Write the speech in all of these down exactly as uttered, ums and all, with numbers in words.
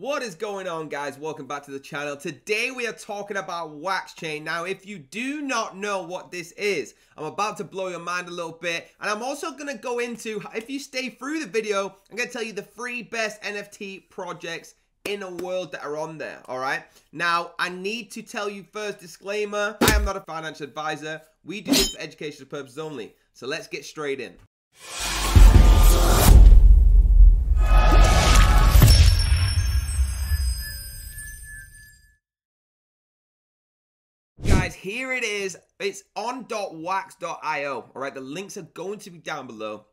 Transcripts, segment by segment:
What is going on, guys? Welcome back to the channel. Today we are talking about wax chain. Now if you do not know what this is, I'm about to blow your mind a little bit, and I'm also going to go into, if you stay through the video, I'm going to tell you the three best N F T projects in the world that are on there. All right, now I need to tell you first, disclaimer, I am not a financial advisor. We do this for educational purposes only. So let's get straight in. Here it is. It's on .wax dot i o. All right, the links are going to be down below.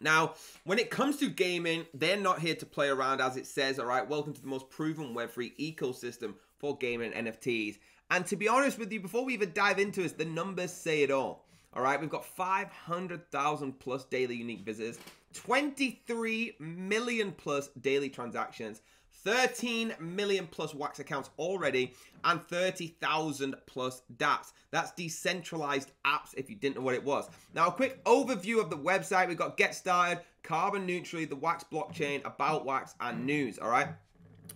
Now, when it comes to gaming, they're not here to play around, as it says. All right, welcome to the most proven web three ecosystem for gaming and N F Ts. And to be honest with you, before we even dive into it, the numbers say it all. All right, we've got five hundred thousand plus daily unique visitors, twenty-three million plus daily transactions, thirteen million plus wax accounts already, and thirty thousand plus dApps. That's decentralized apps, if you didn't know what it was. Now, a quick overview of the website. We've got Get Started, Carbon Neutrally, the Wax Blockchain, About Wax, and News, all right?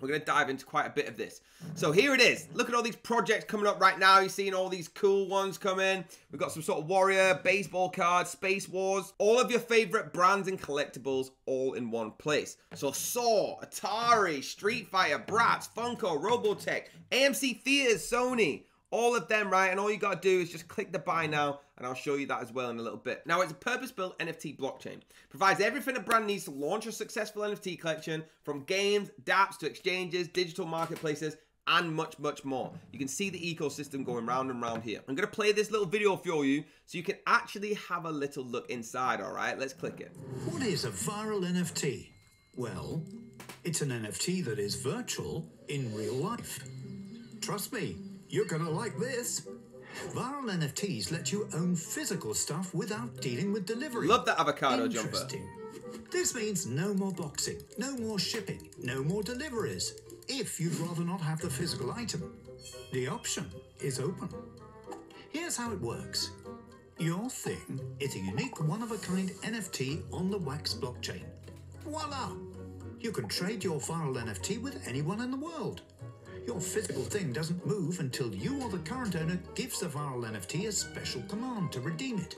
We're going to dive into quite a bit of this. So here it is. Look at all these projects coming up right now. You're seeing all these cool ones come in. We've got some sort of warrior, baseball cards, space wars, all of your favorite brands and collectibles all in one place. So Saw, Atari, Street Fighter, Bratz, Funko, Robotech, A M C Theatres, Sony, all of them, right? And all you got to do is just click the buy now, and I'll show you that as well in a little bit. Now, it's a purpose-built N F T blockchain. Provides everything a brand needs to launch a successful N F T collection, from games, dApps, to exchanges, digital marketplaces, and much, much more. You can see the ecosystem going round and round here. I'm going to play this little video for you so you can actually have a little look inside, all right? Let's click it. What is a viral N F T? Well, it's an N F T that is virtual in real life. Trust me, you're going to like this. Viral N F Ts let you own physical stuff without dealing with delivery. Love that avocado jumper. This means no more boxing, no more shipping, no more deliveries. If you'd rather not have the physical item, the option is open. Here's how it works. Your thing is a unique one-of-a-kind N F T on the Wax blockchain. Voila! You can trade your viral N F T with anyone in the world. Your physical thing doesn't move until you or the current owner gives the viral N F T a special command to redeem it.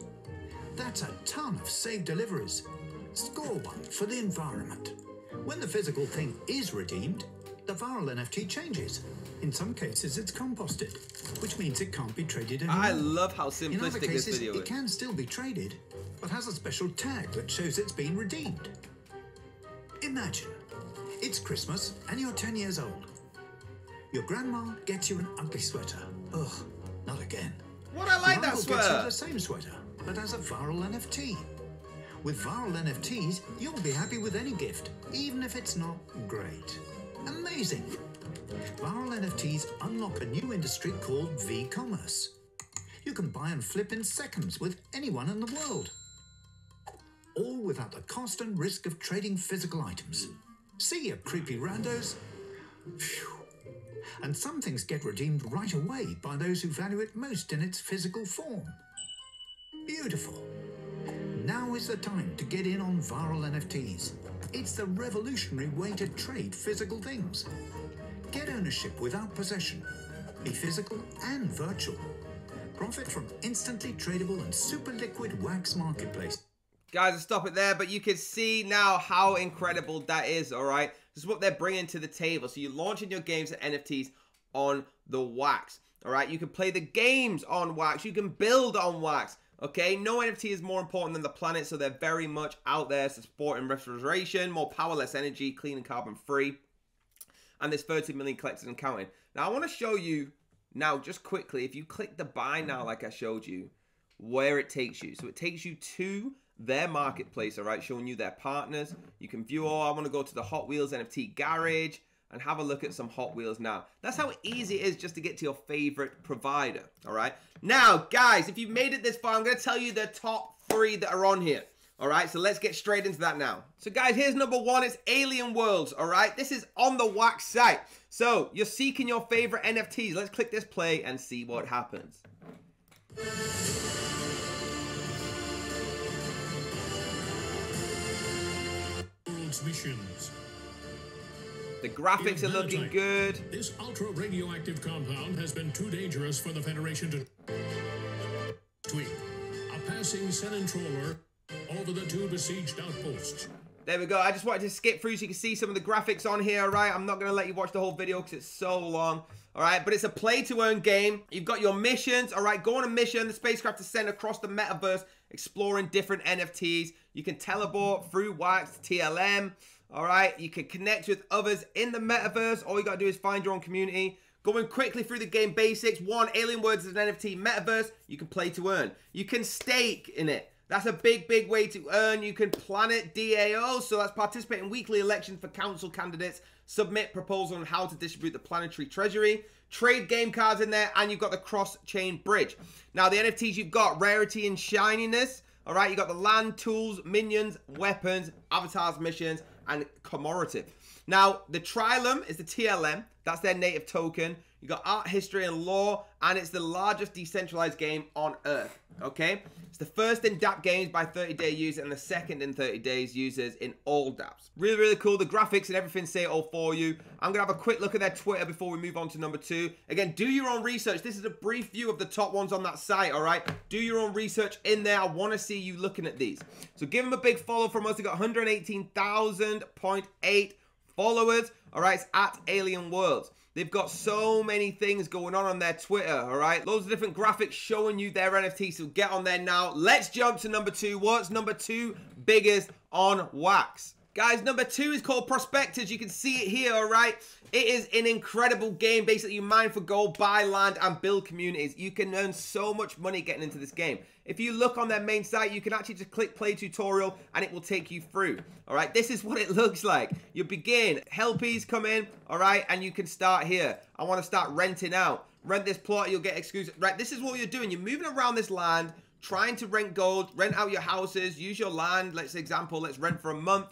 That's a ton of saved deliveries. Score one for the environment. When the physical thing is redeemed, the viral N F T changes. In some cases, it's composted, which means it can't be traded anymore. I love how simplistic this video is. In other cases, it can still be traded, but has a special tag that shows it's been redeemed. Imagine, it's Christmas and you're ten years old. Your grandma gets you an ugly sweater. Ugh, not again. What, I like that sweater. Gets you the same sweater, but as a viral N F T. With viral N F Ts, you'll be happy with any gift, even if it's not great. Amazing. Viral N F Ts unlock a new industry called V-commerce. You can buy and flip in seconds with anyone in the world. All without the cost and risk of trading physical items. See ya, creepy randos. Phew. And some things get redeemed right away by those who value it most in its physical form. Beautiful. Now is the time to get in on viral N F Ts. It's the revolutionary way to trade physical things. Get ownership without possession. Be physical and virtual. Profit from instantly tradable and super liquid wax marketplace. Guys, I'll stop it there, but you can see now how incredible that is, all right? This is what they're bringing to the table. So you're launching your games and N F Ts on the wax, all right? You can play the games on wax. You can build on wax, okay? No N F T is more important than the planet, so they're very much out there supporting restoration, more power, less energy, clean and carbon-free, and there's thirty million collectors and counting. Now, I want to show you now just quickly, if you click the buy now like I showed you, where it takes you. So it takes you to their marketplace, all right, showing you their partners. You can view, oh, I want to go to the Hot Wheels N F T garage and have a look at some Hot Wheels now. That's how easy it is just to get to your favorite provider, all right? Now, guys, if you've made it this far, I'm going to tell you the top three that are on here, all right? So let's get straight into that now. So, guys, here's number one. It's Alien Worlds, all right? This is on the Wax site. So you're seeking your favorite N F Ts. Let's click this play and see what happens. Missions. The graphics are looking good. This ultra-radioactive compound has been too dangerous for the Federation to... Tweet. A passing Senon trawler over the two besieged outposts. There we go. I just wanted to skip through so you can see some of the graphics on here, all right? I'm not going to let you watch the whole video because it's so long, all right? But it's a play-to-earn game. You've got your missions, all right? Go on a mission. The spacecraft is sent across the metaverse, exploring different N F Ts. You can teleport through WAX to T L M, all right? You can connect with others in the metaverse. All you got to do is find your own community. Going quickly through the game basics. One, Alien Worlds is an N F T metaverse. You can play to earn. You can stake in it. That's a big, big way to earn. You can planet DAO, so that's participate in weekly elections for council candidates, submit proposal on how to distribute the planetary treasury, trade game cards in there, and you've got the cross-chain bridge. Now, the N F Ts you've got, rarity and shininess, all right? You've got the land, tools, minions, weapons, avatars, missions, and commemorative. Now, the Trilum is the T L M. That's their native token. You got art, history, and lore, and it's the largest decentralized game on Earth, okay? It's the first in dApp games by thirty day users and the second in thirty days users in all dApps. Really, really cool. The graphics and everything say it all for you. I'm going to have a quick look at their Twitter before we move on to number two. Again, do your own research. This is a brief view of the top ones on that site, all right? Do your own research in there. I want to see you looking at these. So give them a big follow from us. They got one hundred eighteen thousand point eight followers, all right? It's at Alien Worlds. They've got so many things going on on their Twitter, all right? Loads of different graphics showing you their N F T, so get on there now. Let's jump to number two. What's number two biggest on WAX? Guys, number two is called Prospectors. You can see it here, all right? It is an incredible game. Basically, you mine for gold, buy land, and build communities. You can earn so much money getting into this game. If you look on their main site, you can actually just click play tutorial, and it will take you through, all right? This is what it looks like. You begin. Helpies come in, all right? And you can start here. I want to start renting out. Rent this plot, you'll get exclusive. Right, this is what you're doing. You're moving around this land, trying to rent gold, rent out your houses, use your land. Let's example, let's rent for a month.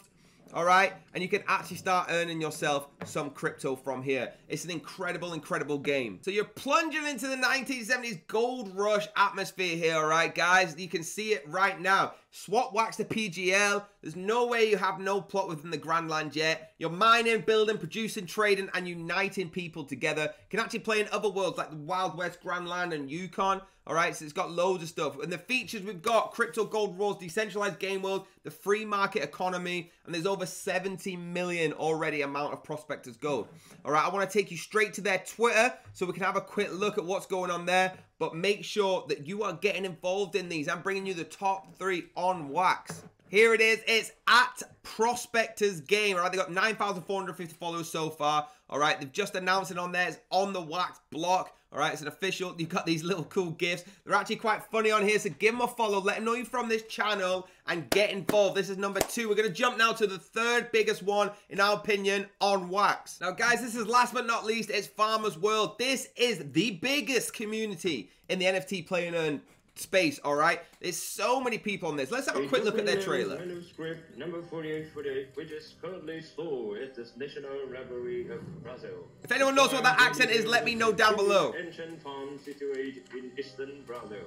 All right, and you can actually start earning yourself some crypto from here. It's an incredible, incredible game. So you're plunging into the nineteen seventies gold rush atmosphere here, all right, guys? You can see it right now. Swap WAX to P G L. There's no way you have no plot within the Grand Land yet. You're mining, building, producing, trading, and uniting people together. You can actually play in other worlds like the Wild West, Grand Land, and Yukon. All right, so it's got loads of stuff. And the features we've got, crypto, gold rules, decentralized game world, the free market economy, and there's over seventy million already amount of Prospectors gold. All right, I want to take you straight to their Twitter so we can have a quick look at what's going on there. But make sure that you are getting involved in these. I'm bringing you the top three on WAX. Here it is. It's at Prospectors Game. All right, they got nine thousand four hundred fifty followers so far. All right, they've just announced it on there. It's on the WAX block. All right, it's an official. You've got these little cool gifts. They're actually quite funny on here, so give them a follow. Let them know you're from this channel and get involved. This is number two. We're going to jump now to the third biggest one, in our opinion, on WAX. Now, guys, this is last but not least. It's Farmer's World. This is the biggest community in the N F T play and earn space, all right? There's so many people on this. Let's have a quick look at their trailer. Manuscript number forty-eight forty-eight, which is currently stored at the National Library of Brazil. If anyone knows what that accent is, let me know down below. Ancient farm situated in eastern Brazil.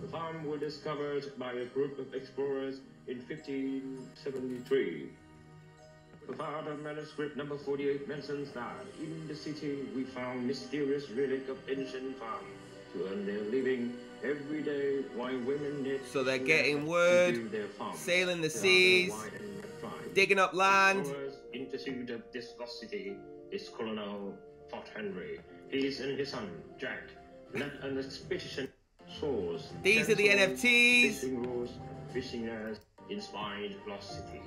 The farm was discovered by a group of explorers in fifteen seventy-three. The part of manuscript number forty-eight mentions that in the city we found mysterious relic of ancient farm to earn their living. Every day, while women so they're getting wood, sailing the seas, digging up land. In pursuit of this vast city is Colonel Fort Henry. He and his son Jack led an expedition. Source. These are the N F Ts. Fishing rods, fishing nets, inspired lost city.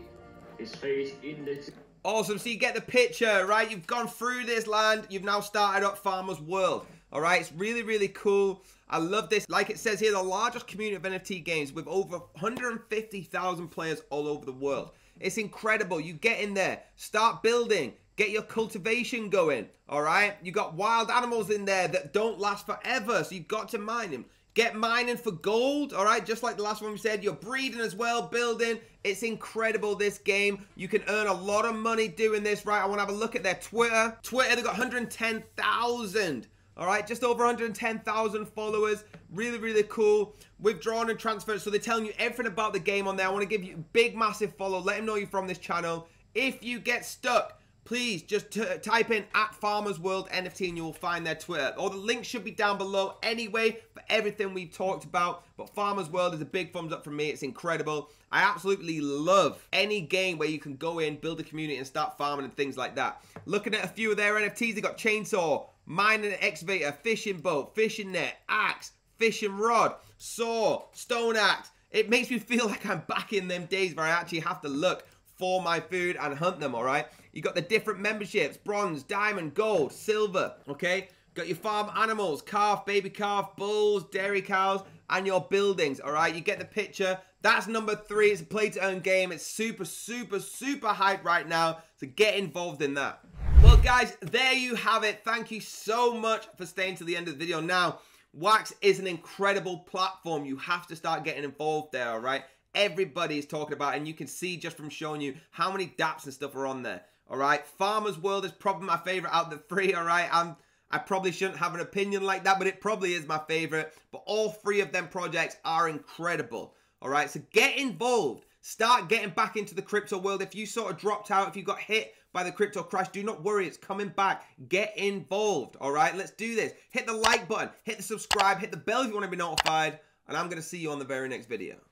His fate in the. Awesome. So you get the picture, right? You've gone through this land. You've now started up Farmer's World. All right, it's really, really cool. I love this. Like it says here, the largest community of N F T games with over one hundred fifty thousand players all over the world. It's incredible. You get in there, start building, get your cultivation going, all right? You got wild animals in there that don't last forever, so you've got to mine them. Get mining for gold, all right? Just like the last one we said, you're breeding as well, building. It's incredible, this game. You can earn a lot of money doing this, right? I want to have a look at their Twitter. Twitter, they've got one hundred ten thousand. All right, just over one hundred ten thousand followers. Really, really cool. Withdrawn and transferred. So they're telling you everything about the game on there. I want to give you a big, massive follow. Let them know you're from this channel. If you get stuck, please just t type in at Farmer's World N F T and you will find their Twitter. All the links should be down below anyway for everything we've talked about. But Farmer's World is a big thumbs up from me. It's incredible. I absolutely love any game where you can go in, build a community and start farming and things like that. Looking at a few of their N F Ts, they got chainsaw, mine and excavator, fishing boat, fishing net, axe, fishing rod, saw, stone axe. It makes me feel like I'm back in them days where I actually have to look for my food and hunt them, all right? You got the different memberships, bronze, diamond, gold, silver, okay? Got your farm animals, calf, baby calf, bulls, dairy cows, and your buildings, all right? You get the picture. That's number three. It's a play-to-earn game. It's super, super, super hyped right now, so get involved in that. Well, guys, there you have it. Thank you so much for staying to the end of the video. Now, WAX is an incredible platform. You have to start getting involved there, all right? Everybody is talking about it, and you can see just from showing you how many dApps and stuff are on there, all right? Farmer's World is probably my favorite out of the three, all right? I'm, I probably shouldn't have an opinion like that, but it probably is my favorite. But all three of them projects are incredible, all right? So get involved. Start getting back into the crypto world. If you sort of dropped out, if you got hit by the crypto crash, do not worry, it's coming back. Get involved, all right? Let's do this. Hit the like button, hit the subscribe, hit the bell if you want to be notified, and I'm going to see you on the very next video.